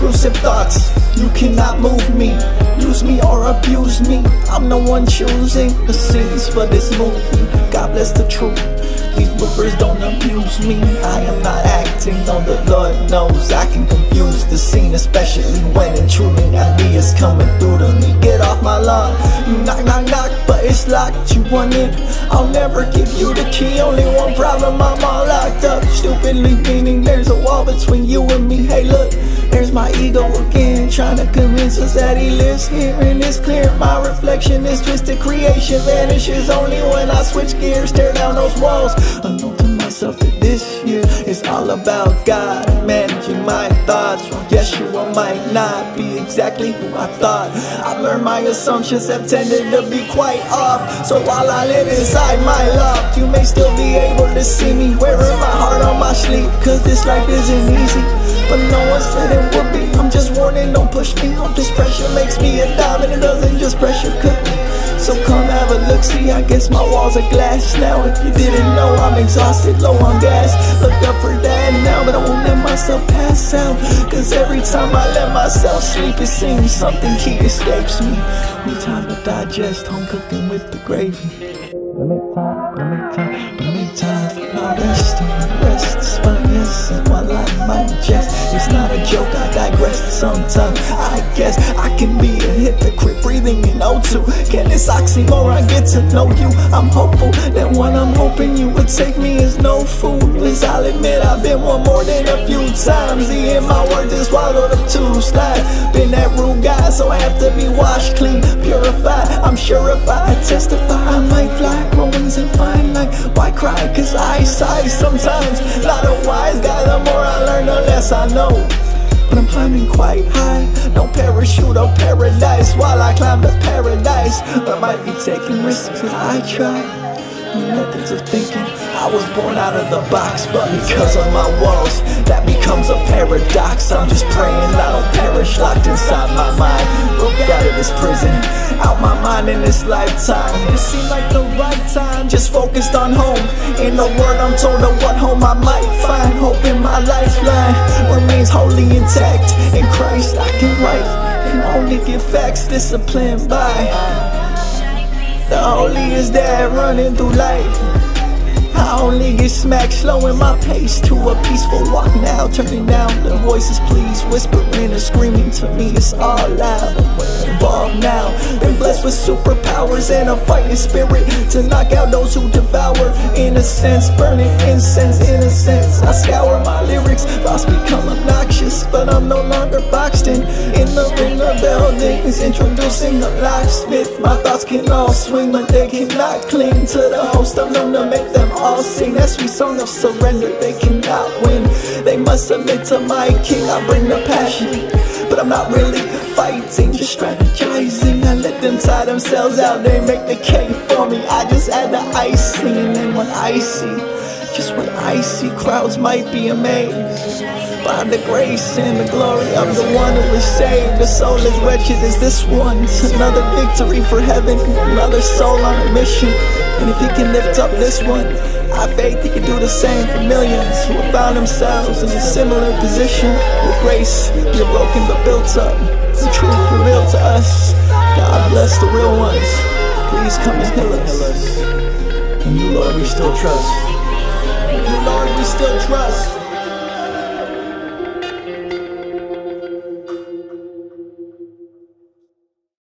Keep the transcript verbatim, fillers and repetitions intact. intrusive thoughts. You cannot move me, use me or abuse me. I'm the one choosing the scenes for this movie. God bless the truth, these bloopers don't abuse me. I am not acting, though the Lord knows I can confuse the scene, especially when intruding ideas coming through to me. Get off my lawn, you knock, knock, knock, but it's locked, you want in. I'll never give you the key, only one problem, I'm all locked up. Stupidly meaning there's a wall between you and me. Hey look, there's my ego again, trying to convince us that he lives here and it's clear. My reflection is twisted, creation vanishes only when I switch gears, tear down those walls. I know to myself that this year is all about God, managing my thoughts. Yeshua might not be exactly who I thought. I've learned my assumptions have tended to be quite off. So while I live inside my loft, you may still be able to see me wearing my heart on my sleeve, cause this life isn't easy, but no one said it would be. I'm just warning, don't push me. Hope this pressure makes me a diamond, it doesn't just pressure cook me. So come have a look, see, I guess my walls are glass now. If you didn't know, I'm exhausted, low on gas. Look up for that now, but I won't let myself pass out, cause every time I let myself sleep, it seems something keep escapes me. Need time to digest, home cooking with the gravy. Let me time, let me time, let me time for my rest. And rest is fine, yes, and while I might jest, it's not a joke, I digress sometimes. I guess I can be a hypocrite, breathing in O two. Can this oxymoron get to know you? I'm hopeful that what I'm hoping you would take me is no fool. As I'll admit, I've been one more than a few times. The end my word just swallowed up two slides. Been that rude guy, so I have to be washed clean, purified. I'm sure if I testify, I might fly. Growings and fine, like, why cry? Cause I sigh sometimes. Not a wise guy, the more I learn, the less I know. But I'm climbing quite high, no parachute or paradise. While I climb to paradise, I might be taking risks as I try. Methods of thinking, I was born out of the box, but because of my walls, that becomes a paradox. I'm just praying I don't perish, locked inside my mind. Broke out of this prison, out my mind in this lifetime. It seemed like the right time, just focused on home. In the word I'm told of what home I might find. Hope in my lifeline remains wholly intact. In Christ I can write and only give facts disciplined by the holy is that running through life. I only get smacked, slowing my pace to a peaceful walk now. Turning down the voices, please, whispering and screaming to me. It's all loud, we're involved now. And blessed with superpowers and a fighting spirit to knock out those who devour innocence. Burning incense, innocence, I scour my lyrics. Thoughts become obnoxious, but I'm no longer boxed in. In the ring of buildings, introducing the locksmith. My thoughts can all swing, but they cannot cling to the host. I'm known to make them all sing. That sweet song of surrender, they cannot win. They must submit to my king. I bring the passion, but I'm not really fighting, just strategizing. I let them tie themselves out, they make the cake for me. I just add the icing, and then when I see, just when I see, crowds might be amazed by the grace and the glory of the one who is saved. The soul as wretched as this one, it's another victory for heaven, another soul on a mission. And if he can lift up this one, I have faith he can do the same for millions who have found themselves in a similar position. With grace, you're broken but built up, the truth revealed to us. God bless the real ones, please come and heal us. And you, Lord, we still trust. You, Lord, we still trust.